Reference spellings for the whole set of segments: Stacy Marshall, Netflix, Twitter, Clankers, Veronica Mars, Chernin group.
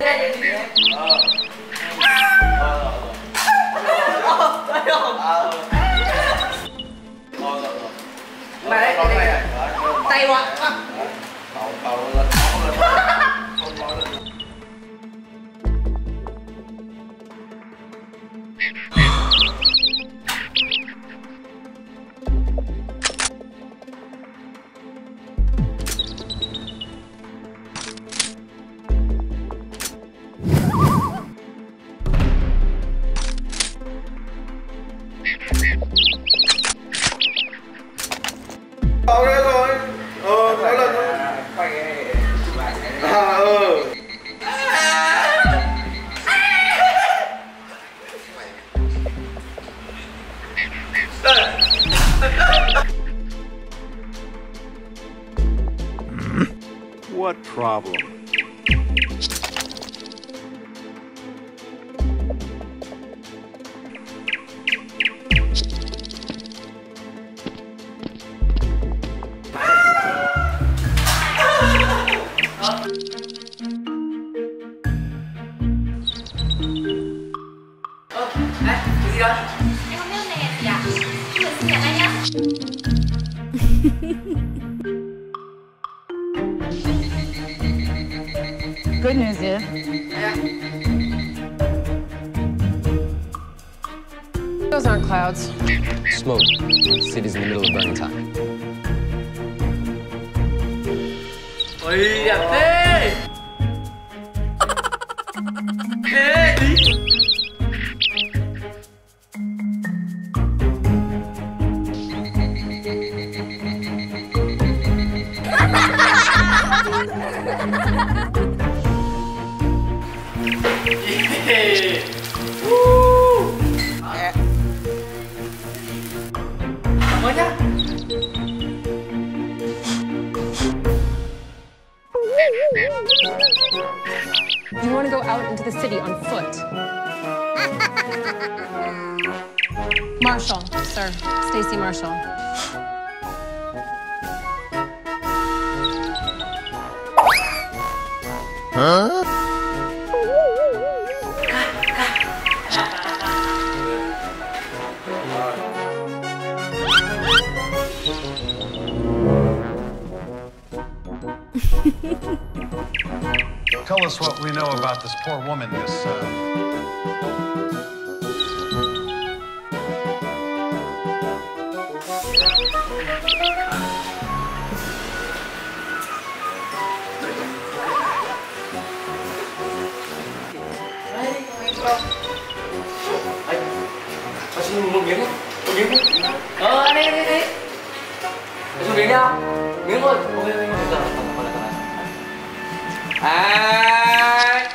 Tay quá. Tao đấy rồi. Có lần thôi. What problem? Em không biết này gì à? Thử xin nhận anh nhá. Good news here. Yeah. Those aren't clouds. Smoke. The city's in the middle of burning time. Oi, até! Hey! Yeah. Woo. Yeah. What that? You want to go out into the city on foot? Marshall, sir. Stacy Marshall. Huh? Tell us what we know about this poor woman, this, một miếng đi xuống miếng nhau miếng thôi ok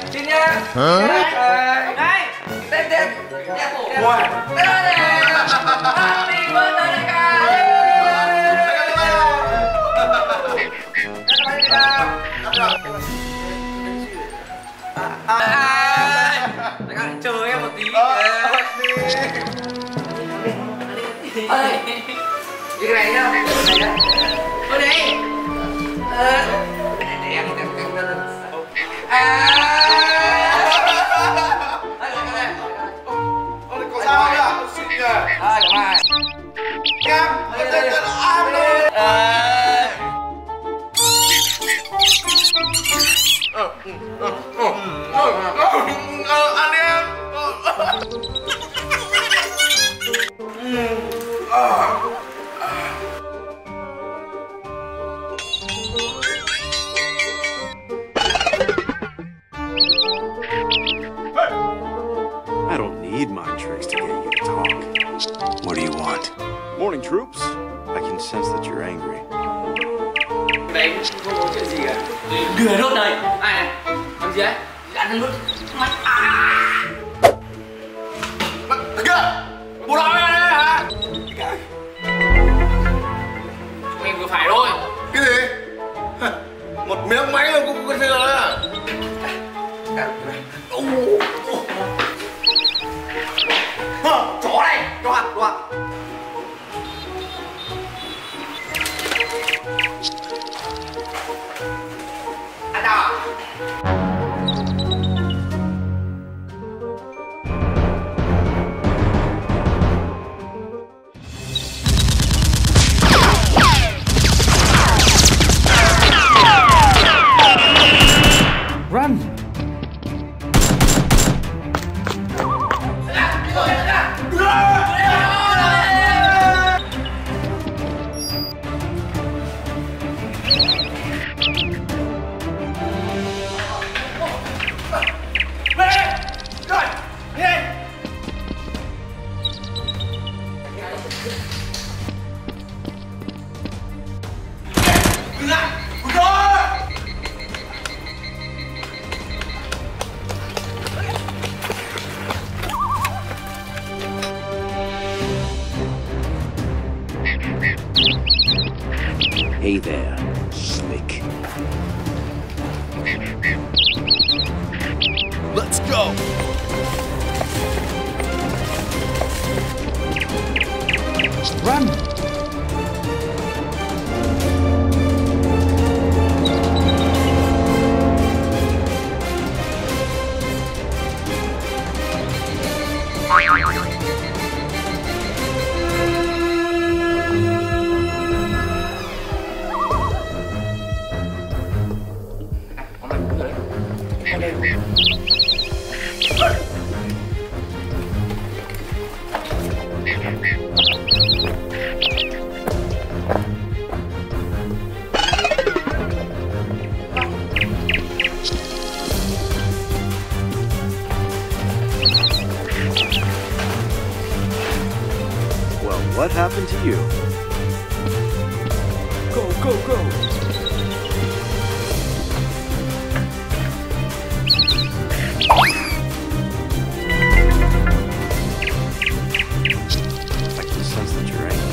giờ chín nhá này tên chơi em một tí. Ơi, cái này nhá, cái này nhá. Ôi đấy. I don't need my tricks to get you to talk. What do you want? Morning, troops. I can sense that you're angry. Mình vừa phải thôi. Cái gì? Một miếng máy là cũng có gì rồi à? Chó này, chó. Ăn nào. Run! Hey there, slick. Let's go! Run! What happened to you? Go, go, go! I can sense that you're angry.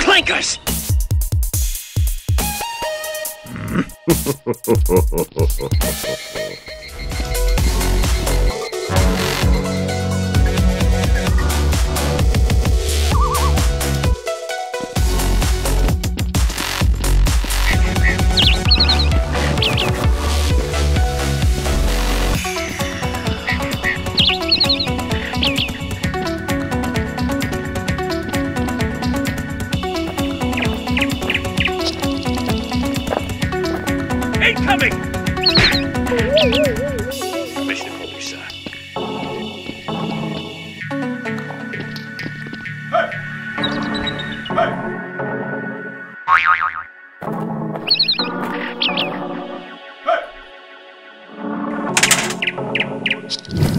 Clankers! Hey!